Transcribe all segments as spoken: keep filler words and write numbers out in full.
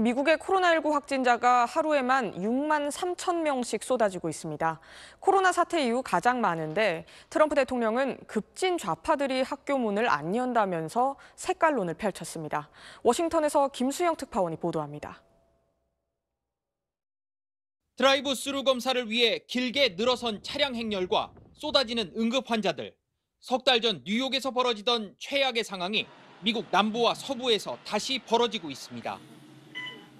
미국의 코로나 일구 확진자가 하루에만 육만 삼천 명씩 쏟아지고 있습니다. 코로나 사태 이후 가장 많은데 트럼프 대통령은 급진 좌파들이 학교 문을 안 연다면서 색깔론을 펼쳤습니다. 워싱턴에서 김수형 특파원이 보도합니다. 드라이브 스루 검사를 위해 길게 늘어선 차량 행렬과 쏟아지는 응급 환자들. 석 달 전 뉴욕에서 벌어지던 최악의 상황이 미국 남부와 서부에서 다시 벌어지고 있습니다.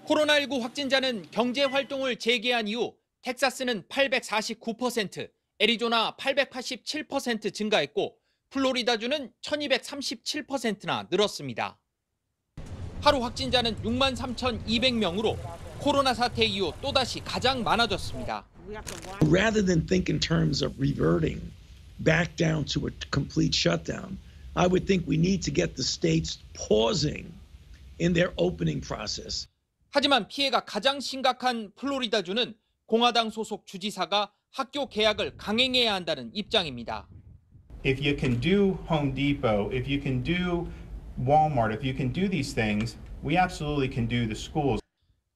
코로나 일구 확진자는 경제 활동을 재개한 이후 텍사스는 팔백사십구 퍼센트, 애리조나 팔백팔십칠 퍼센트 증가했고 플로리다주는 천이백삼십칠 퍼센트나 늘었습니다. 하루 확진자는 육만 삼천이백 명으로 코로나 사태 이후 또다시 가장 많아졌습니다. Rather than think in terms of reverting back down to a complete shutdown, I would think we need to get the states pausing in their opening process. 하지만 피해가 가장 심각한 플로리다주는 공화당 소속 주지사가 학교 개학을 강행해야 한다는 입장입니다. If you can do Home Depot, if you can do Walmart, if you can do these things, we absolutely can do the schools.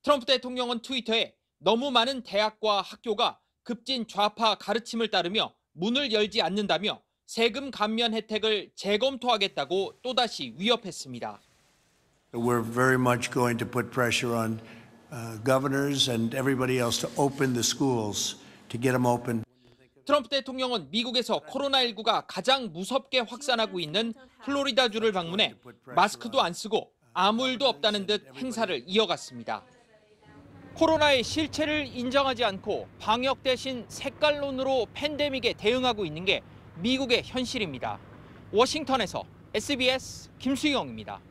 트럼프 대통령은 트위터에 너무 많은 대학과 학교가 급진 좌파 가르침을 따르며 문을 열지 않는다며 세금 감면 혜택을 재검토하겠다고 또다시 위협했습니다. We're very much going to put pressure on governors and everybody else to open the schools, to get them open. 트럼프 대통령은 미국에서 코로나 일구가 가장 무섭게 확산하고 있는 플로리다주를 방문해 마스크도 안 쓰고 아무 일도 없다는 듯 행사를 이어갔습니다. 코로나의 실체를 인정하지 않고 방역 대신 색깔론으로 팬데믹에 대응하고 있는 게 미국의 현실입니다. 워싱턴에서 에스비에스 김수형입니다.